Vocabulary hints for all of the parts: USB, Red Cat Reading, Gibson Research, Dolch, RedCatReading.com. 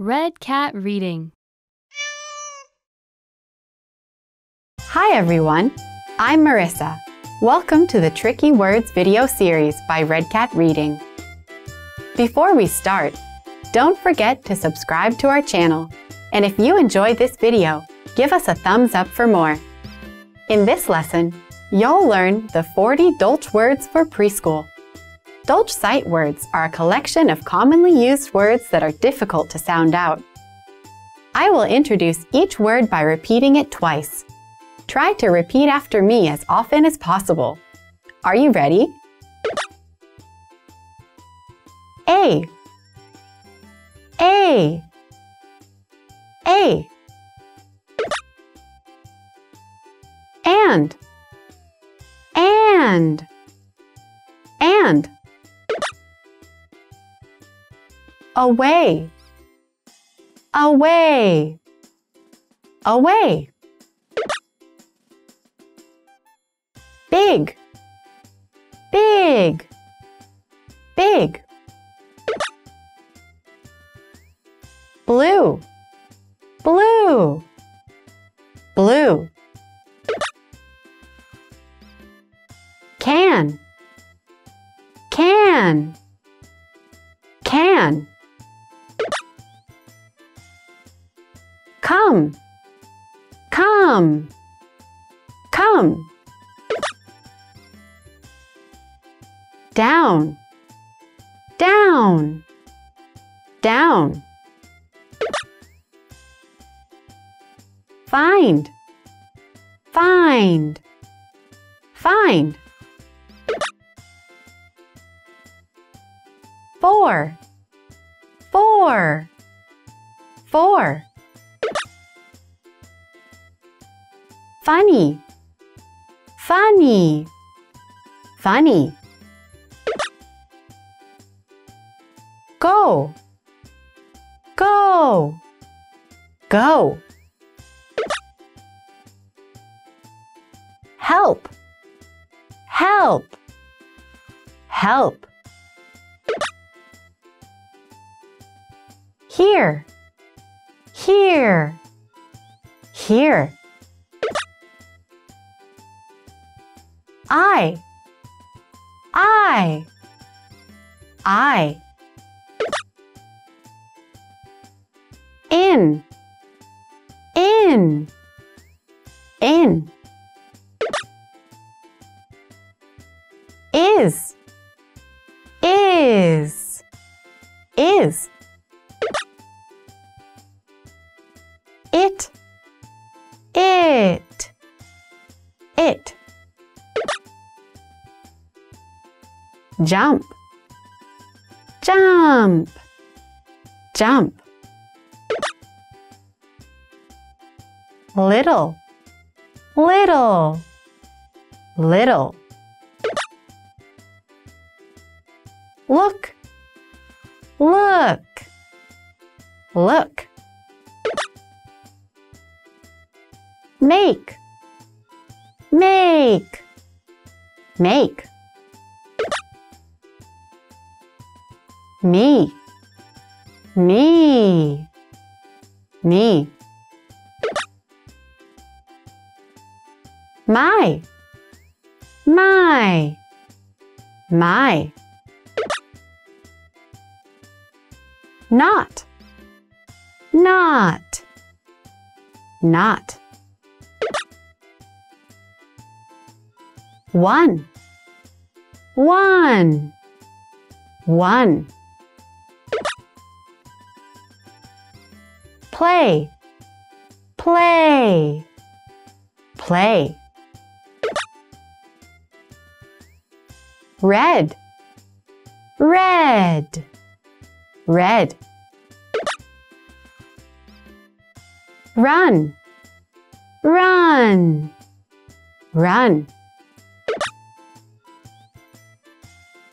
Red Cat Reading. Hi everyone, I'm Marissa. Welcome to the Tricky Words video series by Red Cat Reading. Before we start, don't forget to subscribe to our channel. And if you enjoyed this video, give us a thumbs up for more. In this lesson, you'll learn the 40 Dolch words for preschool. Dolch sight words are a collection of commonly used words that are difficult to sound out. I will introduce each word by repeating it twice. Try to repeat after me as often as possible. Are you ready? A. A. A. And. And. And. Away. Away. Away. Big. Big. Big. Blue. Blue. Blue. Can. Can. Can. Come. Come. Come. Down. Down. Down. Find. Find. Find. Four. Four. Four. Funny. Funny. Funny. Go. Go. Go. Help. Help. Help. Here. Here. Here. I. I. I. In. In. In. Is. Is. Is. It. It. It. Jump. Jump. Jump. Little. Little. Little. Look. Look. Look. Make. Make. Make. Me. Me. Me. My. My. My. Not. Not. Not. One. One. One. Play. Play. Play. Red. Red. Red. Run. Run. Run.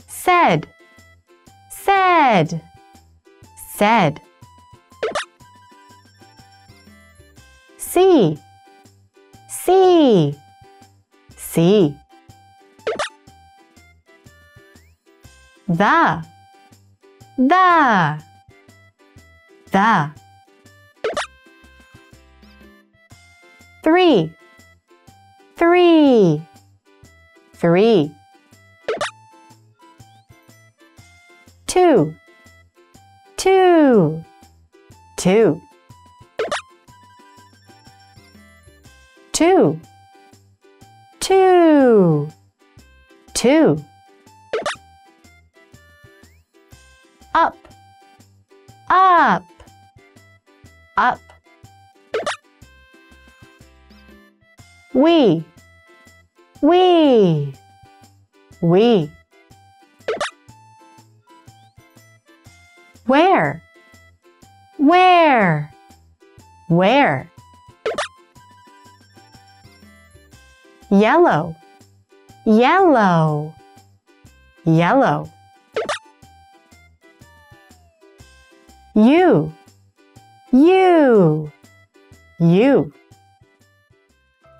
Said. Said. Said. See. See. See. The. The. The. 있다. 3 3 3 2 2 2 2 2 2 Up, up, up. We. Where. Yellow. You.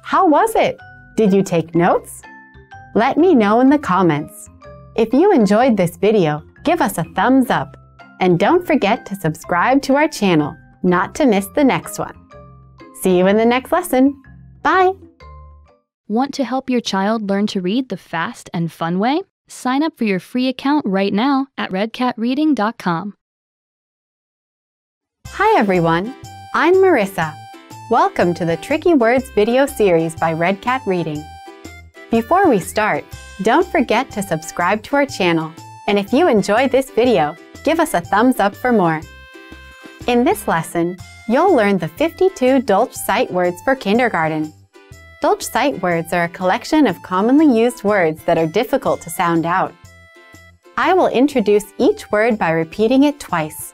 How was it? Did you take notes? Let me know in the comments. If you enjoyed this video, give us a thumbs up. And don't forget to subscribe to our channel, not to miss the next one. See you in the next lesson. Bye! Want to help your child learn to read the fast and fun way? Sign up for your free account right now at RedCatReading.com. Hi everyone, I'm Marissa. Welcome to the Tricky Words video series by Red Cat Reading. Before we start, don't forget to subscribe to our channel. And if you enjoyed this video, give us a thumbs up for more. In this lesson, you'll learn the 52 Dolch sight words for kindergarten. Dolch sight words are a collection of commonly used words that are difficult to sound out. I will introduce each word by repeating it twice.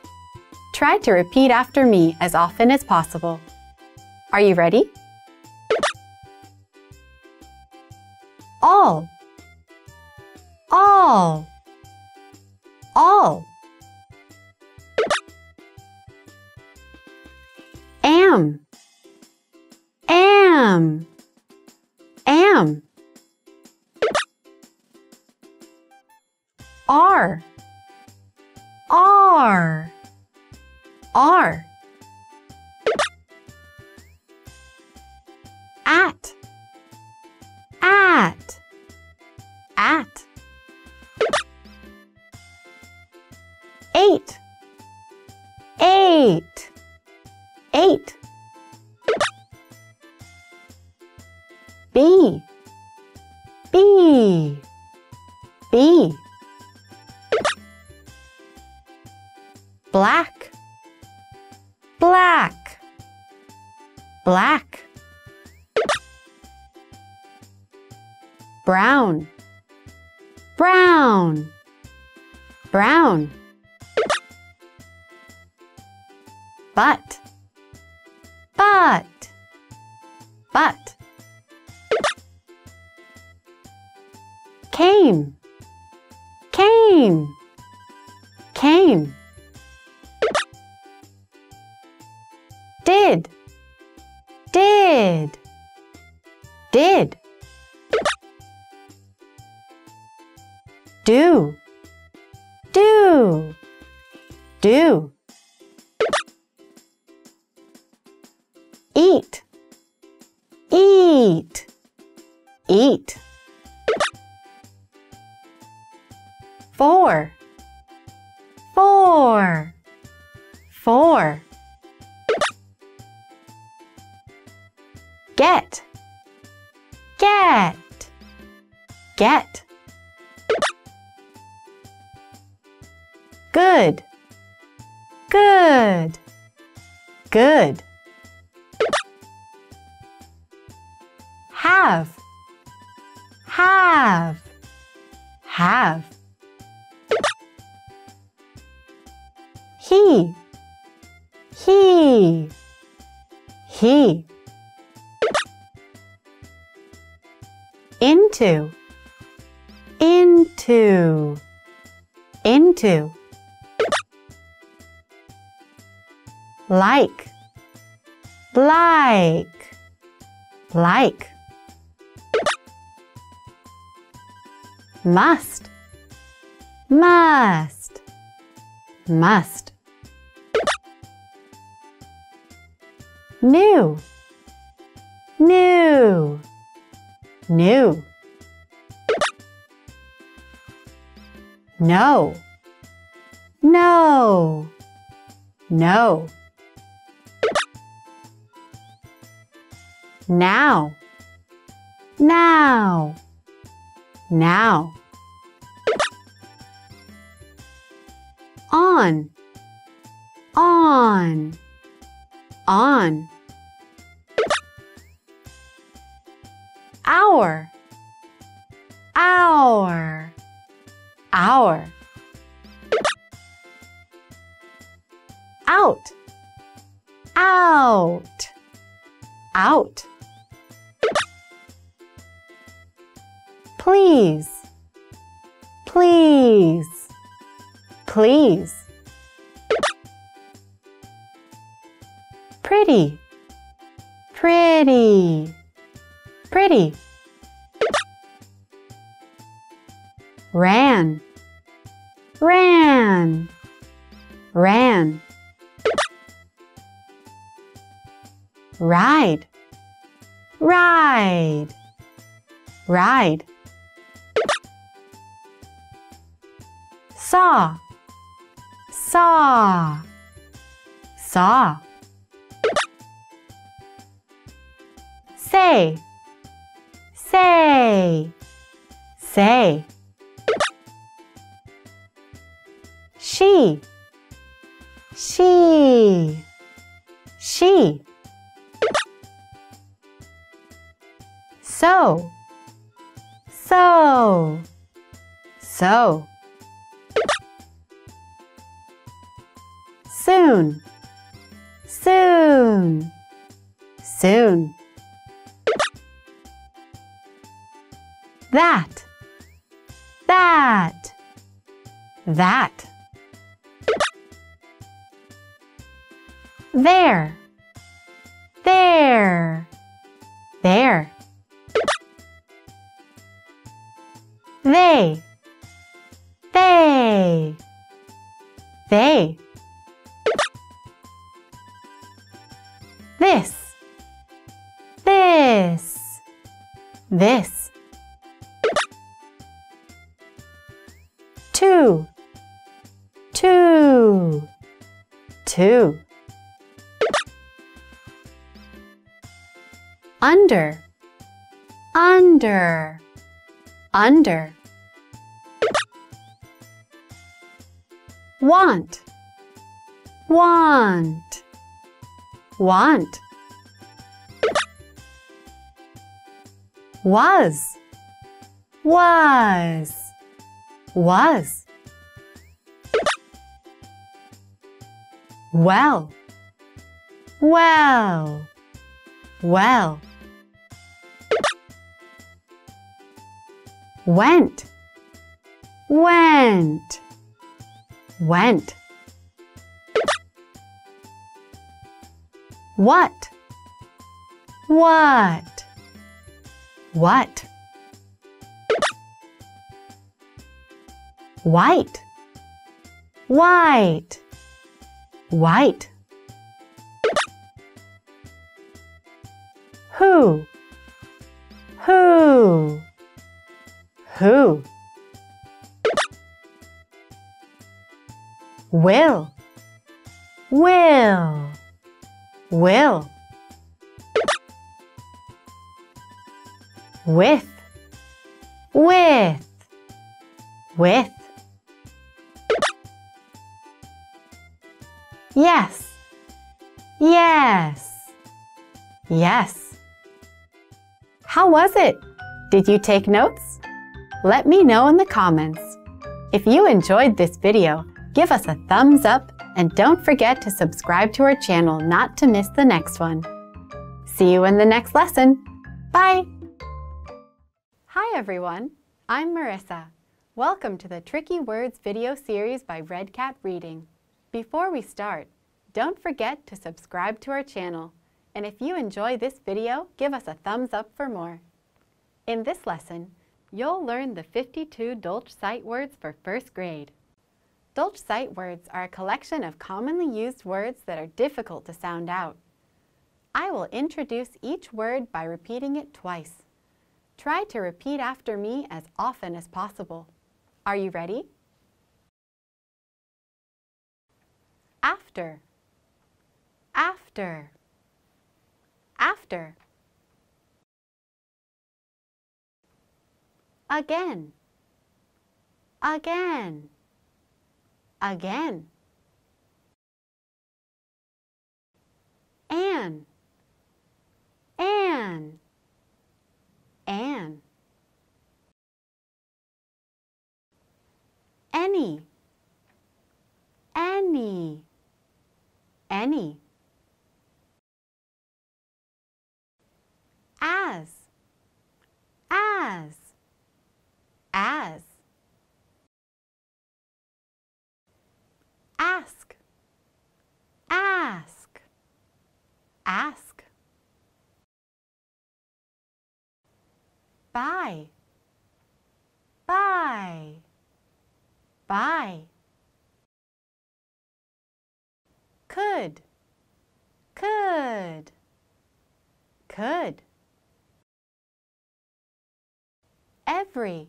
Try to repeat after me as often as possible. Are you ready? All. Am. Are. At. Eight. B. Black. Brown. But. Came. Did. Do. Eat. Four. Get. Good. Have. He. Into. Like. Must. new, new, new. No, no, no. Now, now, now. On, on, on. Hour, hour, hour. Out, out, out. Please, please, please. Pretty, pretty, pretty. Ran, ran, ran. Ride, ride, ride. Saw, saw, saw. Say, say, say. She, she, she. So, so, so. Soon, soon, soon. That, that, that. There, there, there. They. This, this, this. Two, two, two. Under, under, under. Want, want, want. Was, was, was. Well, well, well. Went, went, went. What, what, what. White, white, white. Who, who, who. Will, will, will. With, with, with. Yes, yes, yes. How was it? Did you take notes? Let me know in the comments. If you enjoyed this video, give us a thumbs up and don't forget to subscribe to our channel not to miss the next one. See you in the next lesson. Bye! Hi everyone, I'm Marissa. Welcome to the Tricky Words video series by Red Cat Reading. Before we start, don't forget to subscribe to our channel, and if you enjoy this video, give us a thumbs up for more. In this lesson, you'll learn the 52 Dolch sight words for first grade. Dolch sight words are a collection of commonly used words that are difficult to sound out. I will introduce each word by repeating it twice. Try to repeat after me as often as possible. Are you ready? After, after, after. Again, again, again. An, any, as, ask, buy, could, every,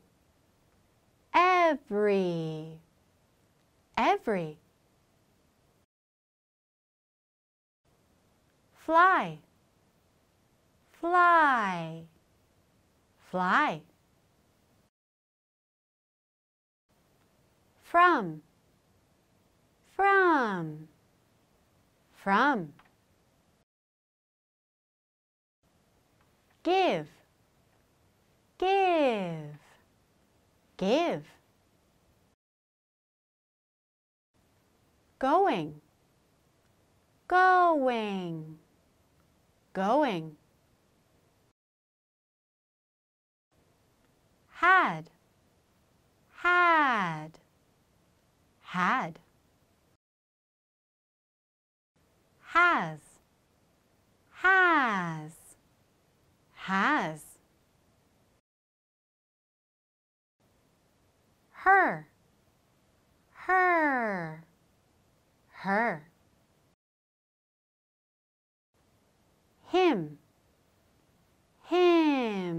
fly, from, give, going, had, has, her, him, his,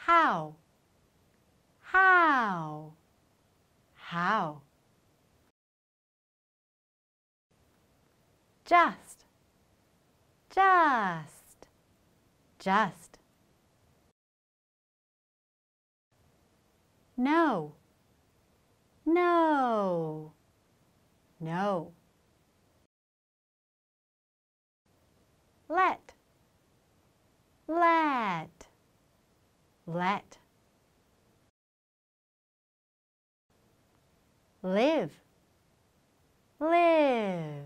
how, just, no, let, live, may,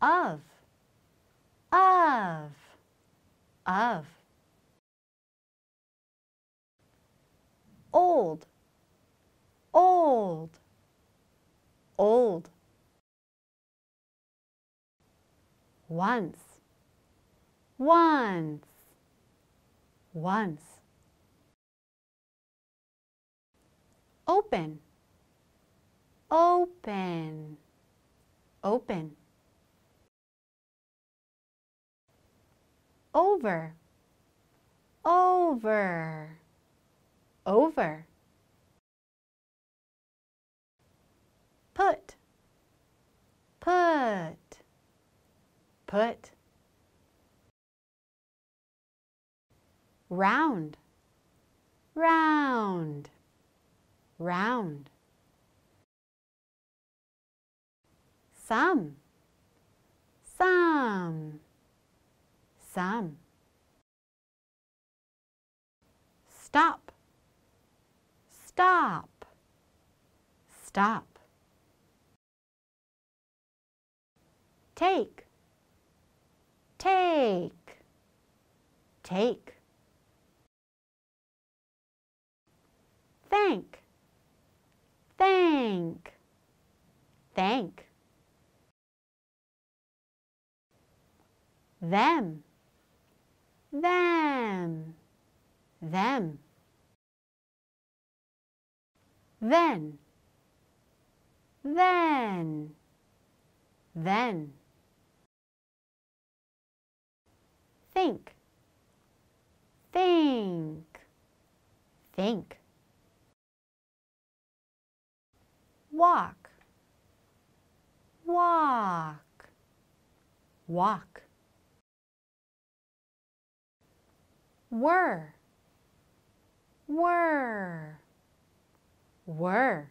of, old, once, open, over, put, round, some, stop, take, Thank, thank, thank. Them, them, them. Then, then, then. Think, think, think. Walk, walk, walk. Were, were, were.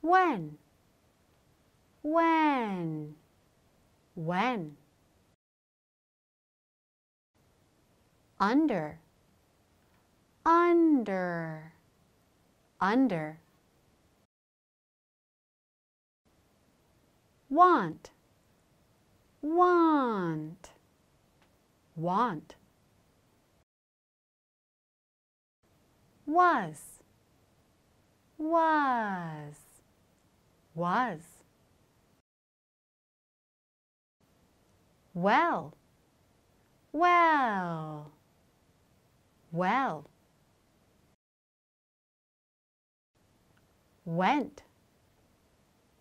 When, when, when. Under, under, under. Want, want, want. Was, was, was. Well, well, well. Went,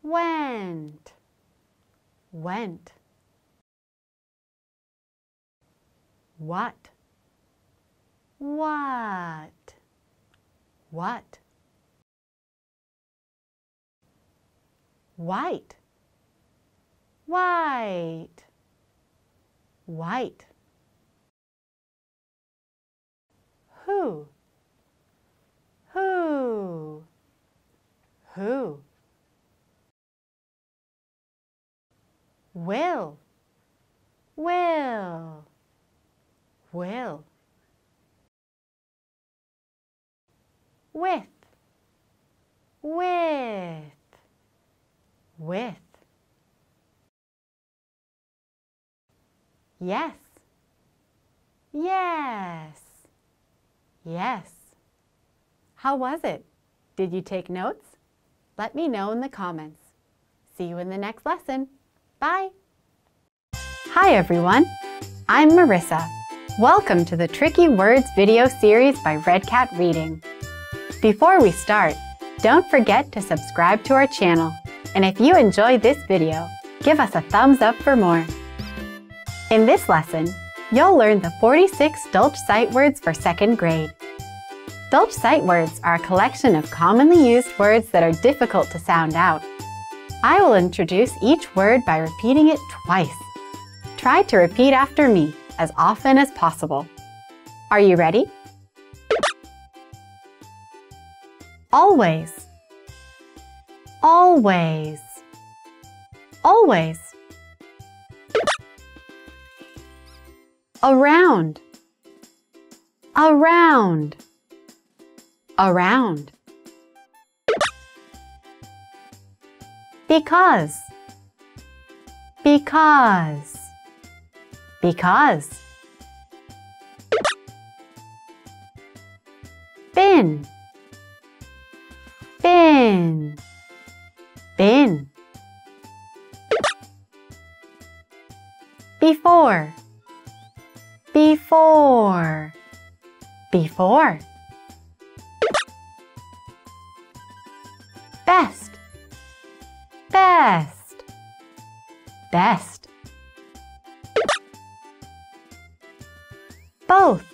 went, went. What, what, what. White, white, white. Who, who. Will, will. With, with. Yes, yes, yes. How was it? Did you take notes? Let me know in the comments. See you in the next lesson. Bye. Hi everyone, I'm Marissa. Welcome to the Tricky Words video series by Red Cat Reading. Before we start, don't forget to subscribe to our channel. And if you enjoy this video, give us a thumbs up for more. In this lesson, you'll learn the 46 Dolch sight words for 2nd grade. Dolch sight words are a collection of commonly used words that are difficult to sound out. I will introduce each word by repeating it twice. Try to repeat after me as often as possible. Are you ready? Always, always, always. Around, around, around. Because, because, because. Bin, bin, bin. Before, before, before. Best, best, best. Both,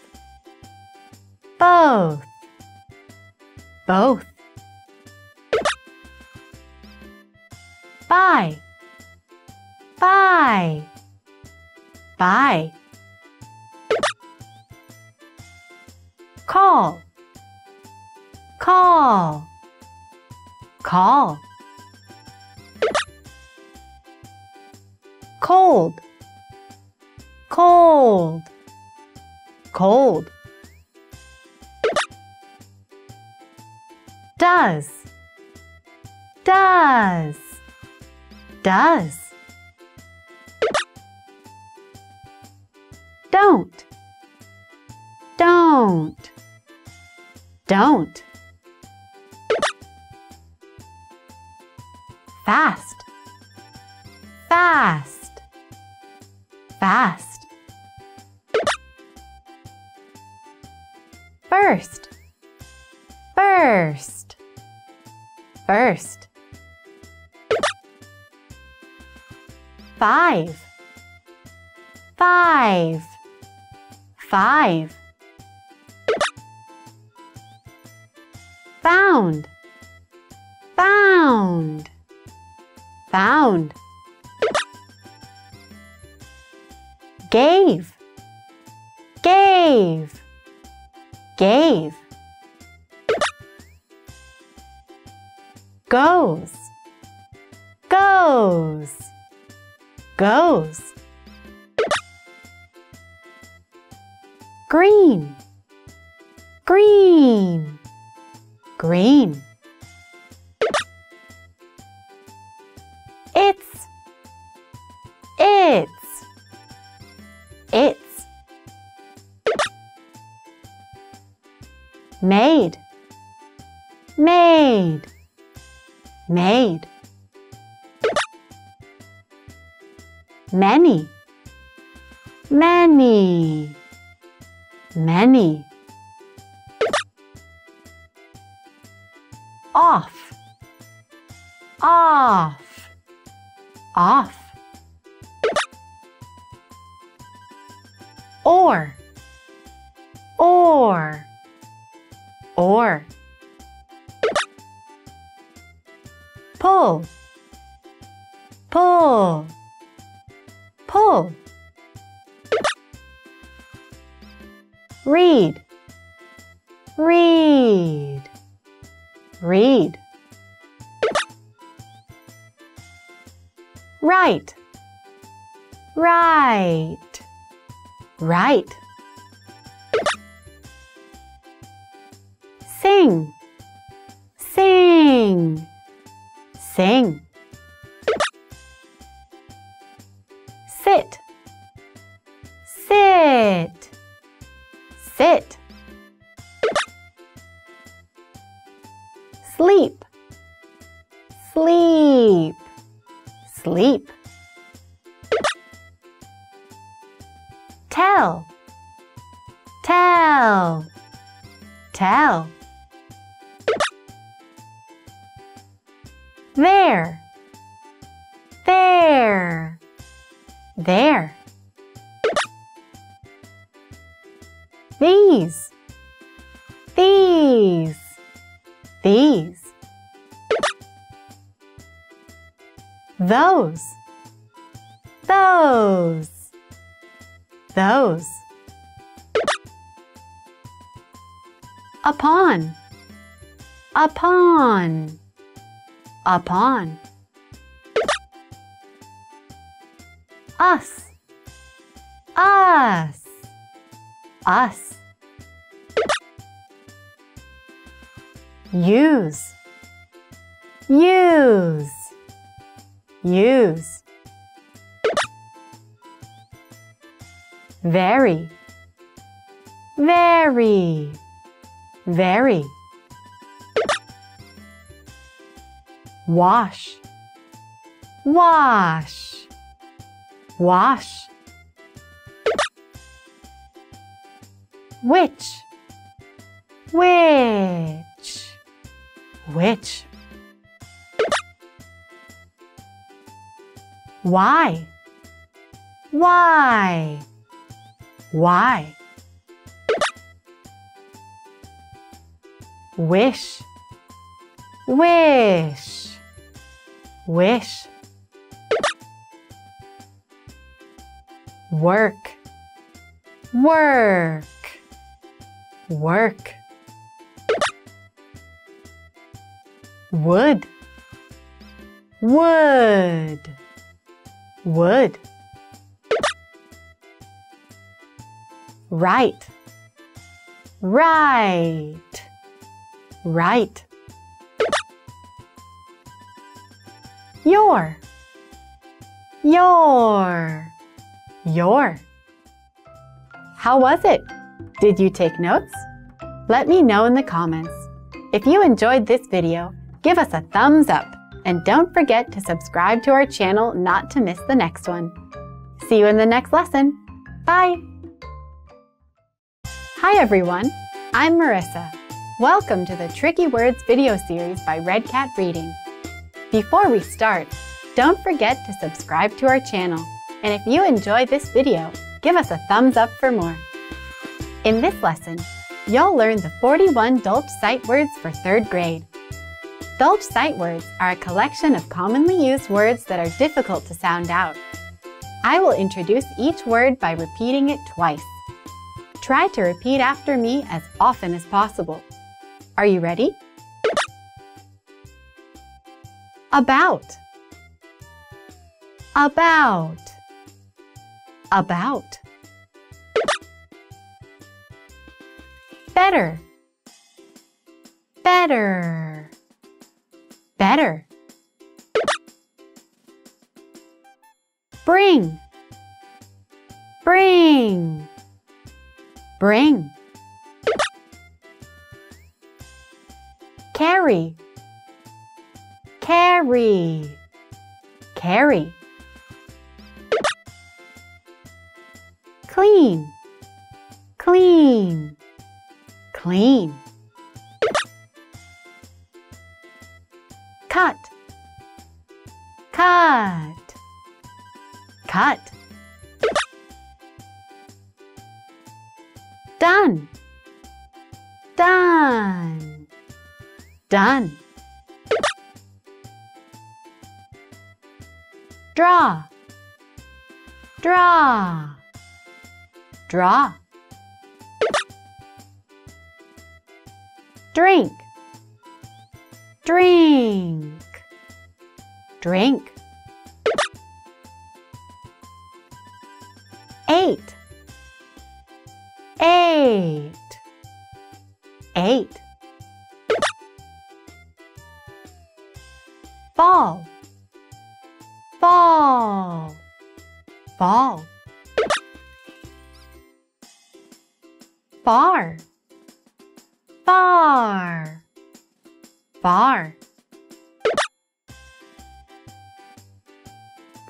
both, both. Bye, bye, bye. Call, call, call. Cold, cold, cold. Does, does, does. Don't, don't, Don't. Fast. Fast. Fast. First. First. First. 5. 5. 5. Found. Found. Found. Gave. Gave. Gave. Goes. Goes. Goes. Green. Green. Green. It's. It's. It's. Made. Made. Made. Many. Many. Many. Off. Off. Off. Or. Or. Or. Pull. Pull. Pull. Read. Read. Read. Write. Write. Write. Sing. Sing. Sing. Sit. Sit. Sit. Sleep. Sleep. Sleep. Tell. Tell. Tell. There. There. There. These. These. These. Those. Those. Those. Upon. Upon. Upon. Us. Us. Us. Use. Use. Use. Very. Very. Very. Wash. Wash. Wash. Which. Which. Which. Why. Why. Why. Wish. Wish. Wish. Work. Work. Work. Would. Would. Would. Right. Right. Right. Your. Your. Your. How was it? Did you take notes? Let me know in the comments. If you enjoyed this video, give us a thumbs up and don't forget to subscribe to our channel not to miss the next one. See you in the next lesson. Bye! Hi everyone, I'm Marissa. Welcome to the Tricky Words video series by Red Cat Reading. Before we start, don't forget to subscribe to our channel, and if you enjoy this video, give us a thumbs up for more. In this lesson, you'll learn the 41 Dolch sight words for 3rd grade. Dolch sight words are a collection of commonly used words that are difficult to sound out. I will introduce each word by repeating it twice. Try to repeat after me as often as possible. Are you ready? About. About. About. Better. Better. Better. Bring. Bring. Bring. Carry. Carry. Carry. Clean. Clean. Clean. Cut. Cut. Cut. Done. Done. Done. Draw. Draw. Draw. Drink. Drink. Drink. Eight. Eight. Eight. Ball. Ball. Ball. Bar. Bar. Bar.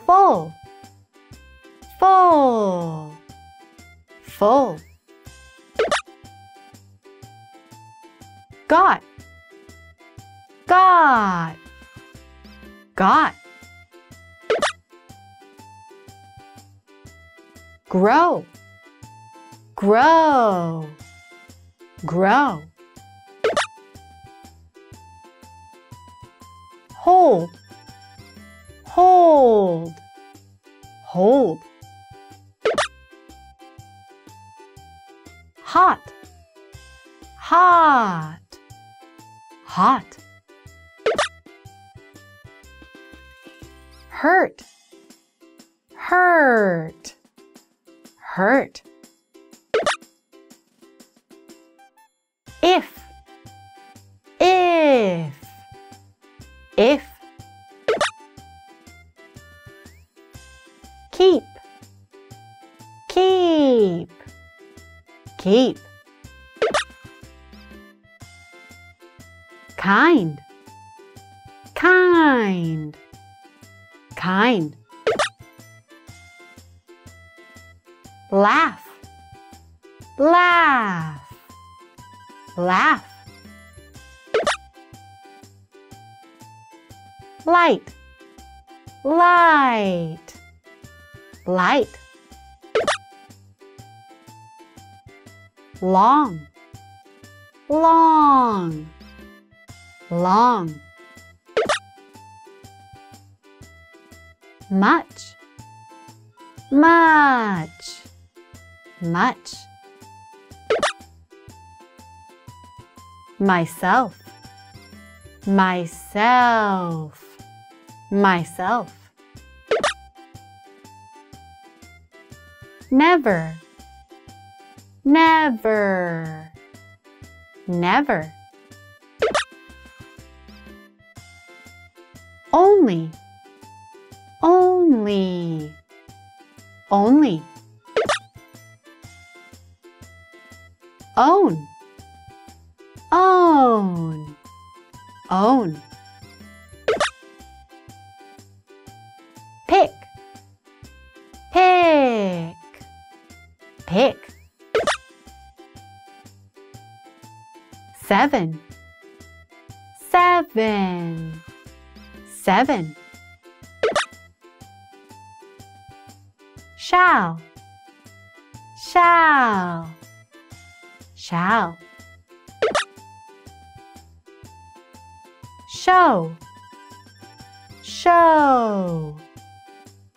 Full. Full. Full. Got. Got. Got. Grow. Grow. Grow. Hold. Hold. Hold. Hot. Hot. Hot. Hurt. Hurt. Hurt. If. If. If. Keep. Keep. Keep. Kind. Kind. Kind. Laugh. Laugh. Laugh. Light. Light. Light. Long. Long. Long. Much. Much. Much. Myself. Myself. Myself. Never. Never. Never. Only. Only. Only. Own. Own. Own. Pick. Pick. Pick. 7. Seven. Seven. Shall. Shall. Shall. Show. Show.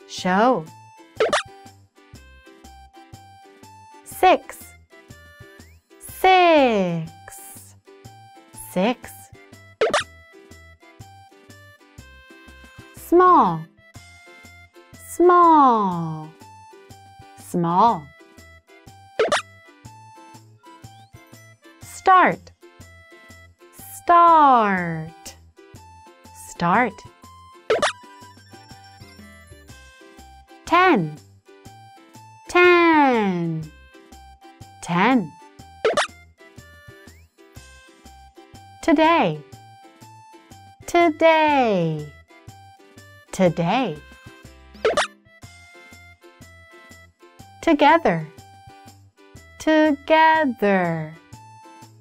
Show. 6. Six. Six. Small. Small. Small. Start. Start. Start. 10. 10. 10. Today. Today. Today. Together. Together.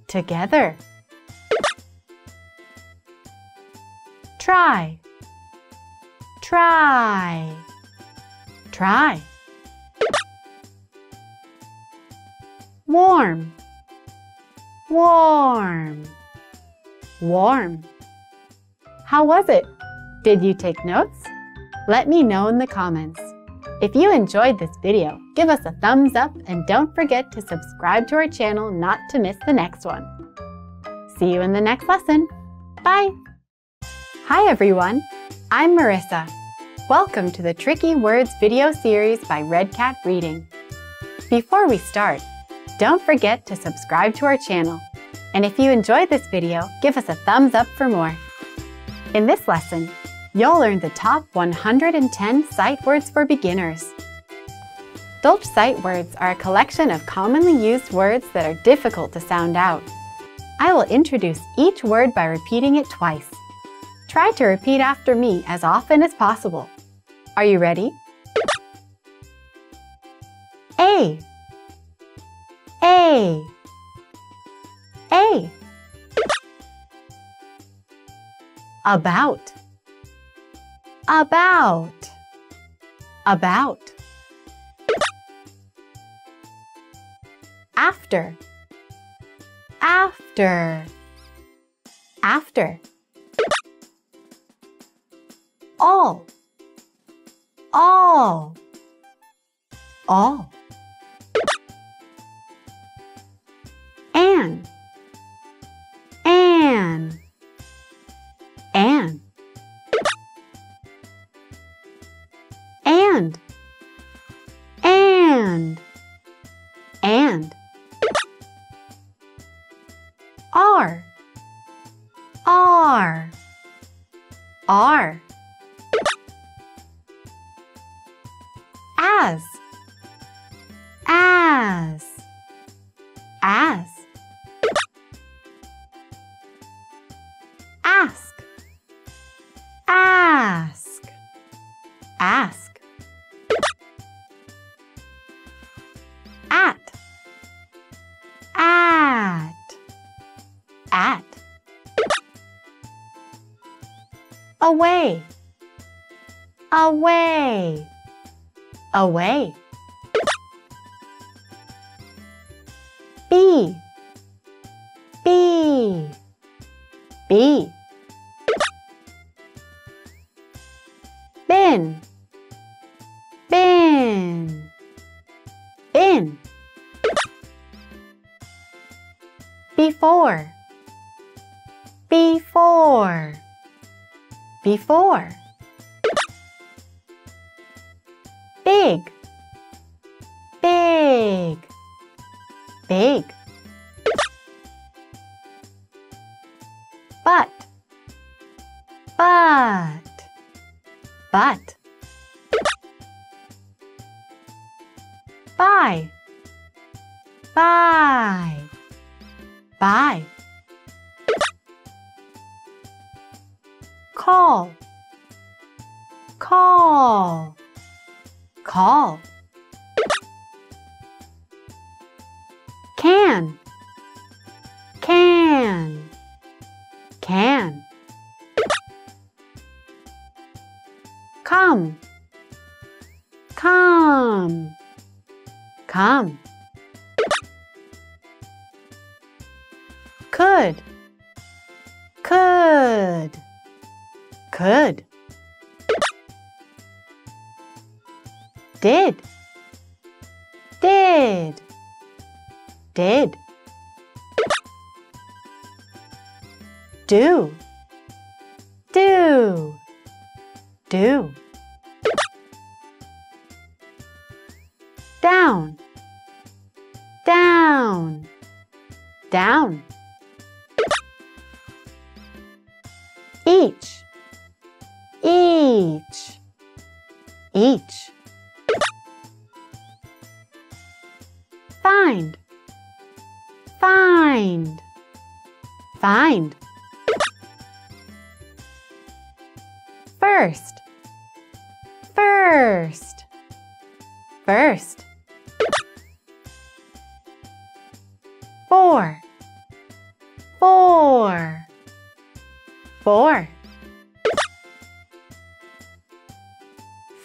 Together. Try. Try. Try. Warm. Warm. Warm. How was it? Did you take notes? Let me know in the comments. If you enjoyed this video, give us a thumbs up and don't forget to subscribe to our channel not to miss the next one. See you in the next lesson. Bye! Hi everyone, I'm Marissa. Welcome to the Tricky Words video series by Red Cat Reading. Before we start, don't forget to subscribe to our channel. And if you enjoyed this video, give us a thumbs up for more. In this lesson, you'll learn the top 110 sight words for beginners. Dolch sight words are a collection of commonly used words that are difficult to sound out. I will introduce each word by repeating it twice. Try to repeat after me as often as possible. Are you ready? A. A. A. About. About. About. After. After. After. All. All. All. And. And. And. And. And. And. Are. Are. Are. As. As. As. Ask. Ask. Ask. Away. Away. Away. Be. Be. Be. Bin. Bin. Bin. Before. Before. Before. Big. Big. Big. But. But. But. Bye. Bye. Bye. Call, call, call. Can, can, can. Come, come, come. Could, could, could. Did, did, did. Do, do, do. Down, down, down. Each, each, each. Find, find, find. First, first, first. Four, four, four.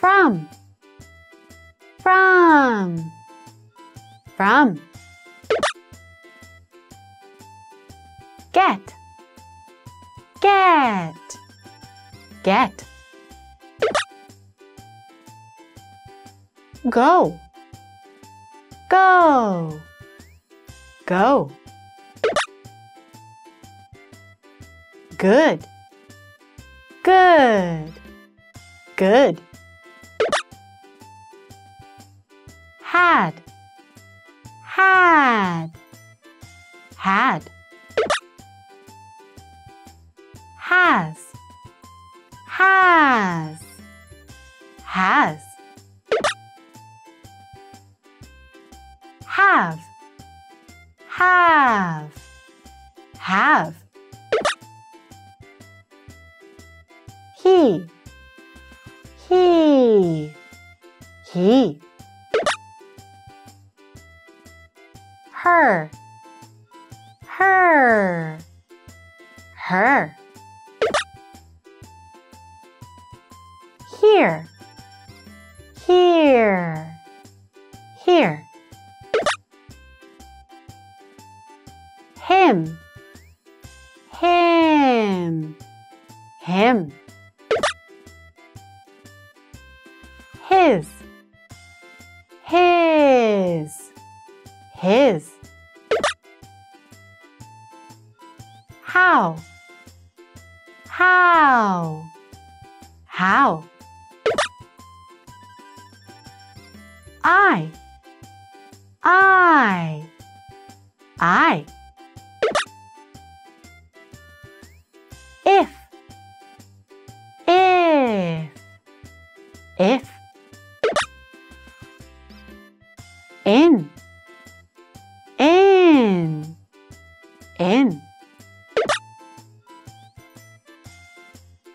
From, from, from. Get, get, get. Go, go, go. Good, good, good. Had, had, had. Has, has, has. Have, have, have. He. Her, her, her. Here, here, here. Him, him, him. His, his, his. How, how, how. I. If. In, in, in.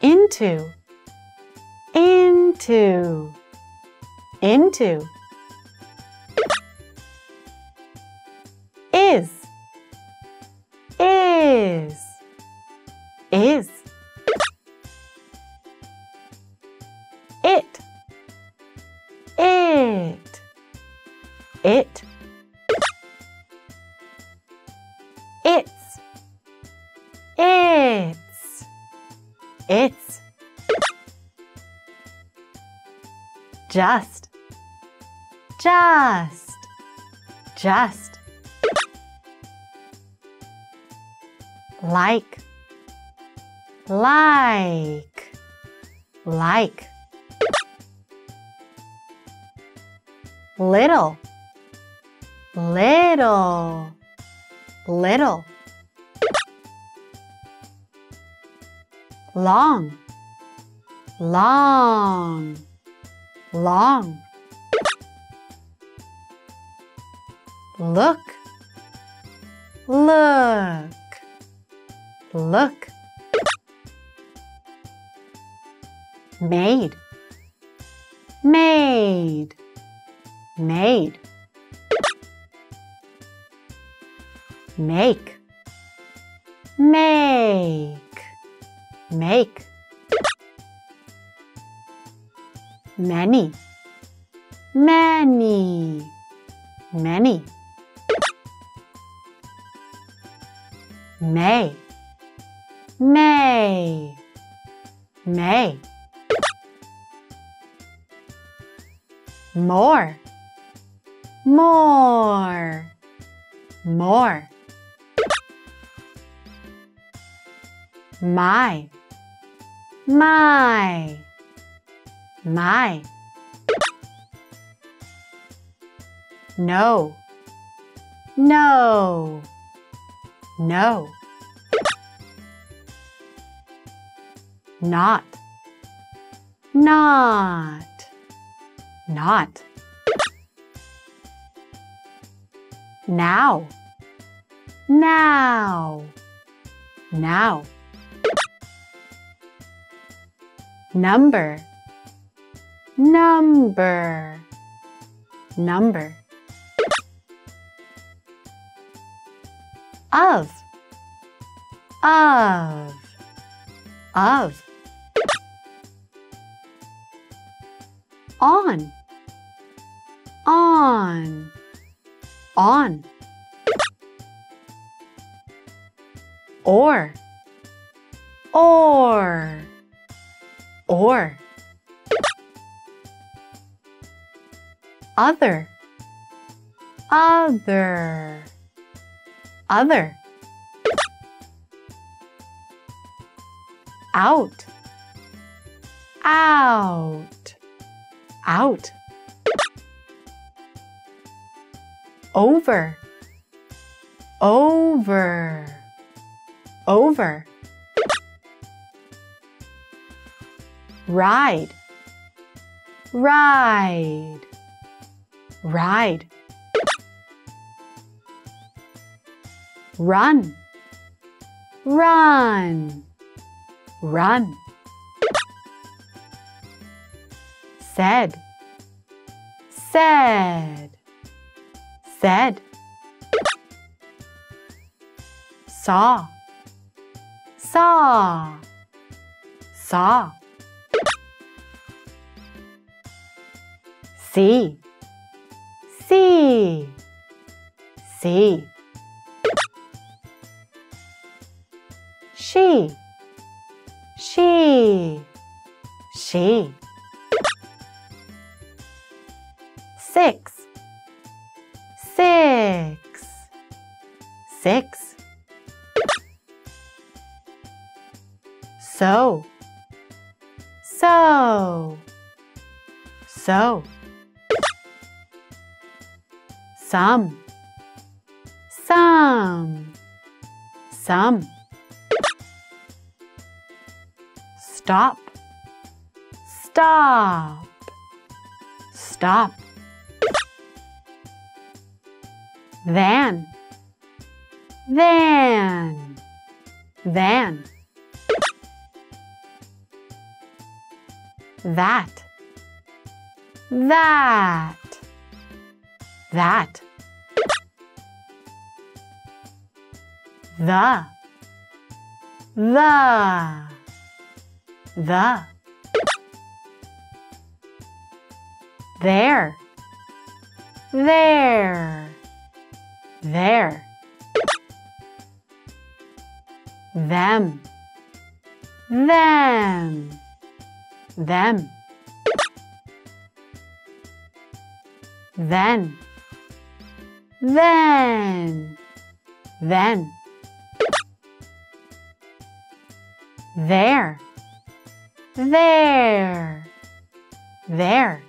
Into, into, into. Is, is. It, it, it. It's, it's, it's. Just, just, just. Like, like, like. Little, little, little. Long, long, long. Look, look, look. Made, made, made. Make, make, make. Many, many, many. May, may, may. More, more, more. My, my, my. No, no, no. Not, not, not. Now, now, now. Number, number, number. Of, of. On, on, on. Or, or. Other, other, other. Out, out, out. Over, over, over. Ride, ride, ride. Run, run, run. Said, said, said. Saw, saw, saw. See, see, see. She, she. 6, 6, 6. So, so, so. Some, some. Stop, stop, stop. Van, van, van. That, that, that. The, the. There, there, there. Them, them, them. Then, then, then. There, there, there.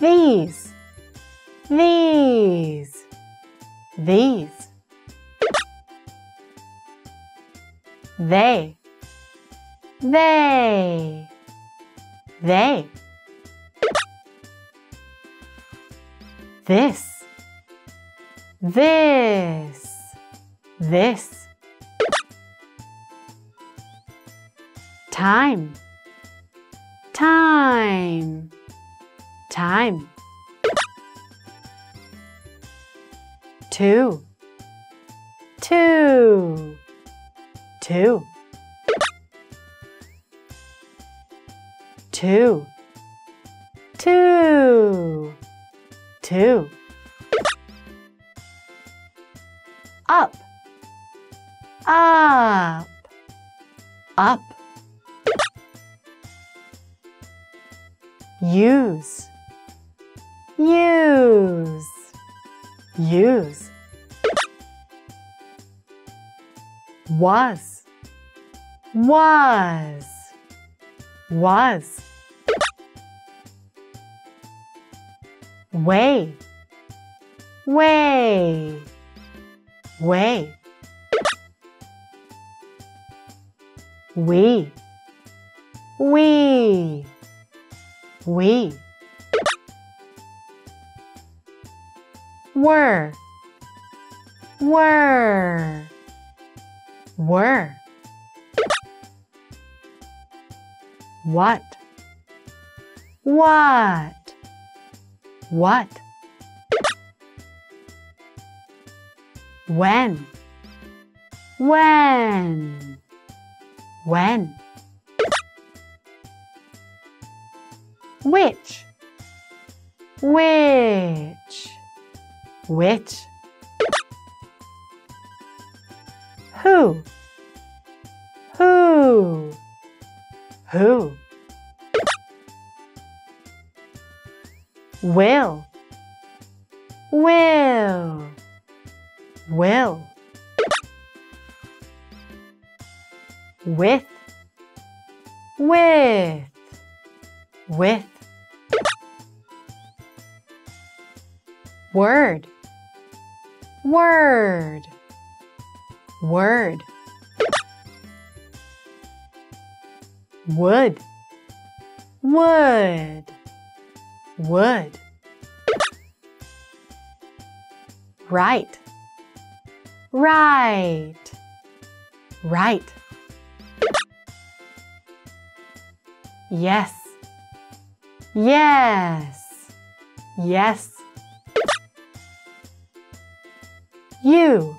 These, these, these. They, they. This, this, this. Time. Time. Time. 2. 2. 2. 2. 2. 2. Up. Up. Up. Use. Use. Use. Was. Was. Was. Way. Way. Way. We. We. We. Were. Were. Were. What. What. What. When. When. When. Which. Which. Which. Who. Who. Who. Will. Will. Will. With. With. With. Word. Word. Word. Would. Would. Would. Right. Right. Right. Yes. Yes. Yes. You.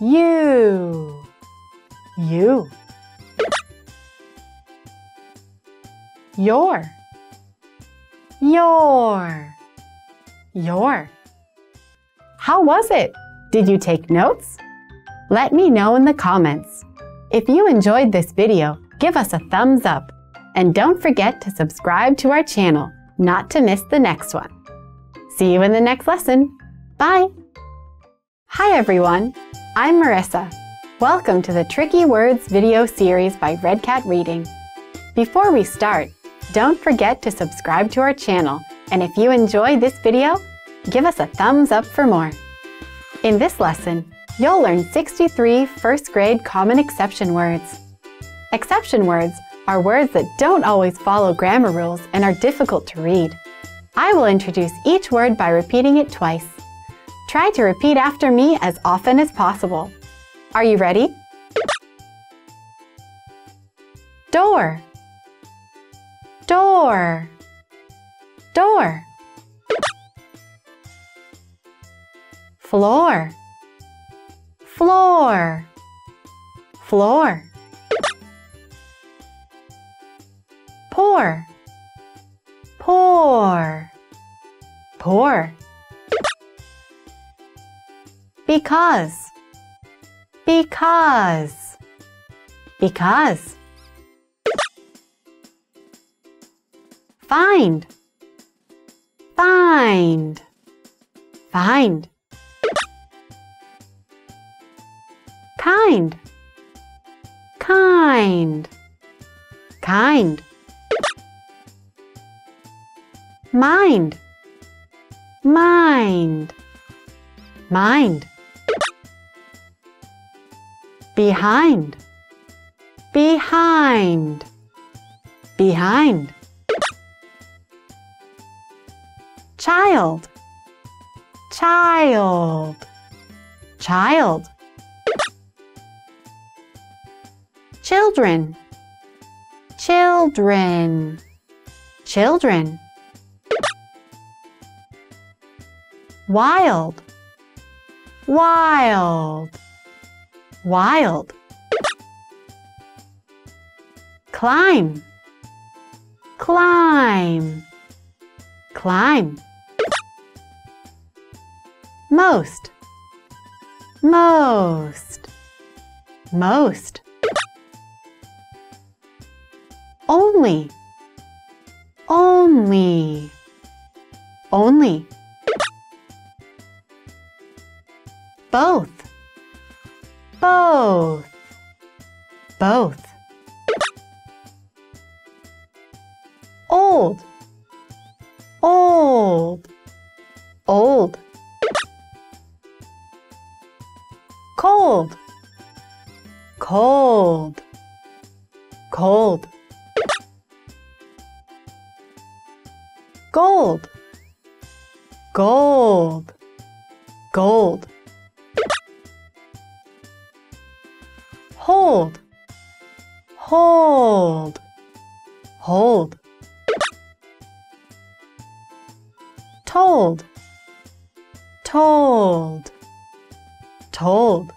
You. You. Your. Your. Your. How was it? Did you take notes? Let me know in the comments. If you enjoyed this video, give us a thumbs up. And don't forget to subscribe to our channel, not to miss the next one. See you in the next lesson. Bye! Hi everyone, I'm Marissa. Welcome to the Tricky Words video series by Red Cat Reading. Before we start, don't forget to subscribe to our channel, and if you enjoy this video, give us a thumbs up for more. In this lesson, you'll learn 63 first grade common exception words. Exception words are words that don't always follow grammar rules and are difficult to read. I will introduce each word by repeating it twice. Try to repeat after me as often as possible. Are you ready? Door. Door. Door. Floor. Floor. Floor. Pour. Pour. Pour. Because. Because. Because. Find. Find. Find. Kind. Kind. Kind. Mind. Mind. Mind. Behind. Behind. Behind. Child. Child. Child. Children. Children. Children. Wild. Wild. Wild. Climb. Climb. Climb. Most. Most. Most. Only. Only. Only. Both. Both. Both. Old. Old. Old. Cold. Cold. Cold. Gold. Gold. Gold. Hold. Hold. Hold. Told. Told. Told.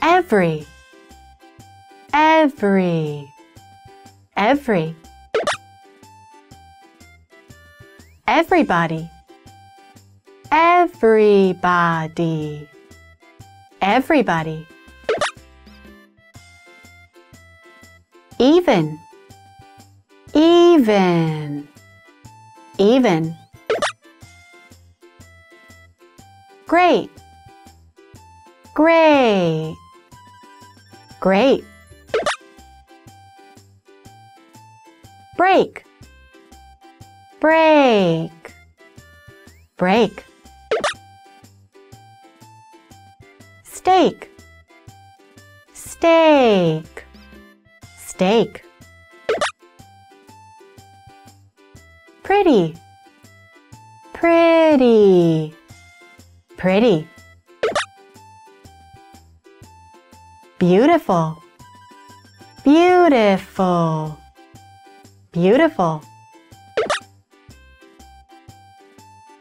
Every. Every. Every. Everybody. Everybody. Everybody. Even. Even. Even. Great. Great. Great. Break. Break. Break. Steak. Steak. Steak. Pretty. Pretty. Pretty. Beautiful. Beautiful. Beautiful.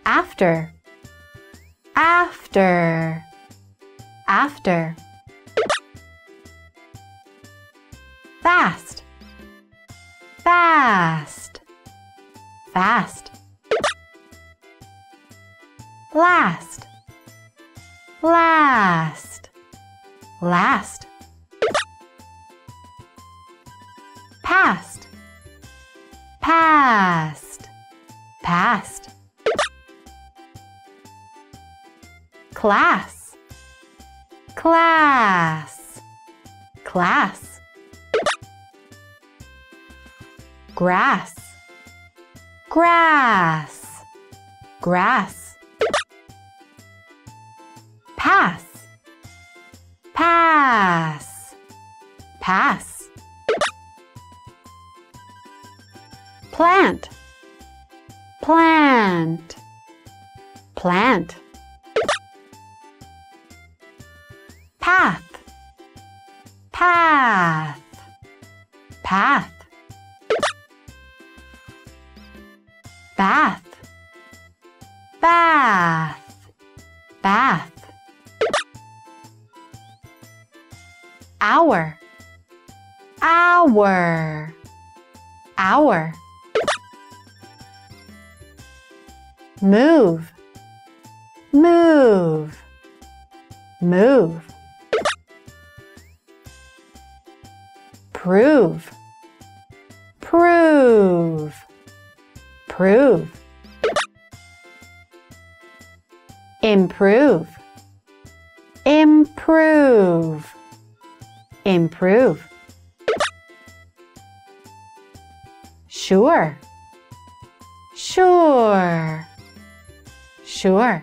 After. After. After. Fast. Fast. Fast. Last. Last. Last. Past. Past. Past. Class. Class. Class. Grass. Grass. Grass. Pass. Pass. Pass. Plant. Plant. Plant. Path. Path. Path. Bath. Bath. Bath. Hour. Hour. Hour. Move. Move. Move. Prove. Prove. Prove. Improve. Improve. Improve. Sure. Sure. Sure.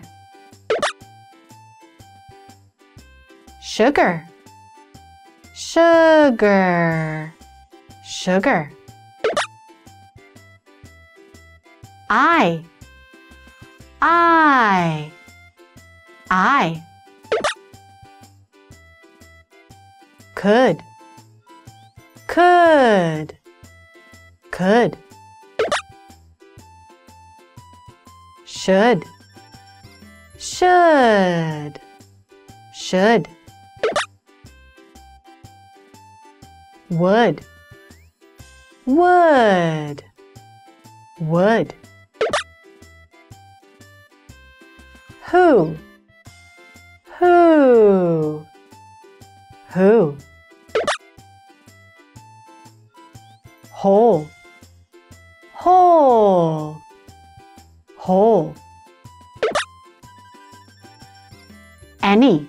Sugar. Sugar. Sugar. I. I. I. Could. could, should, would, who, whole, any,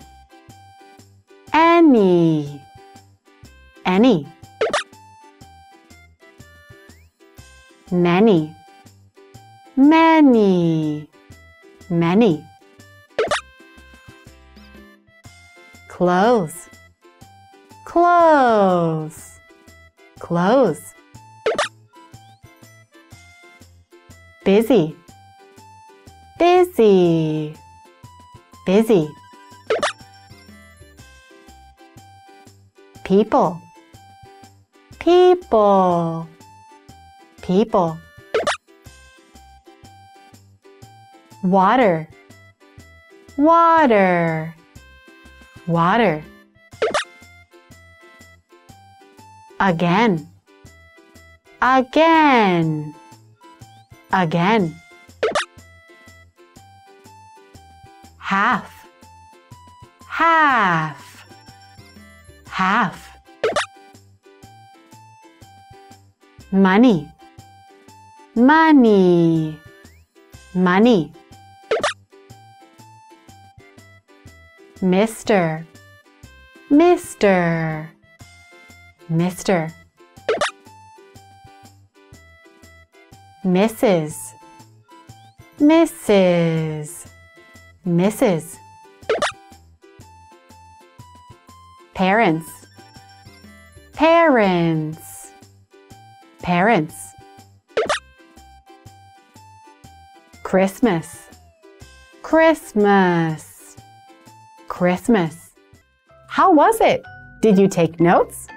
many, close, busy, people, water, again, half, money, Mister, Mrs. Parents, Christmas. How was it? Did you take notes?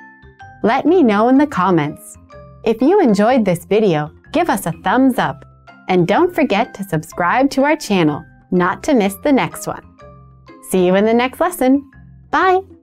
Let me know in the comments. If you enjoyed this video, give us a thumbs up. And don't forget to subscribe to our channel, not to miss the next one. See you in the next lesson. Bye!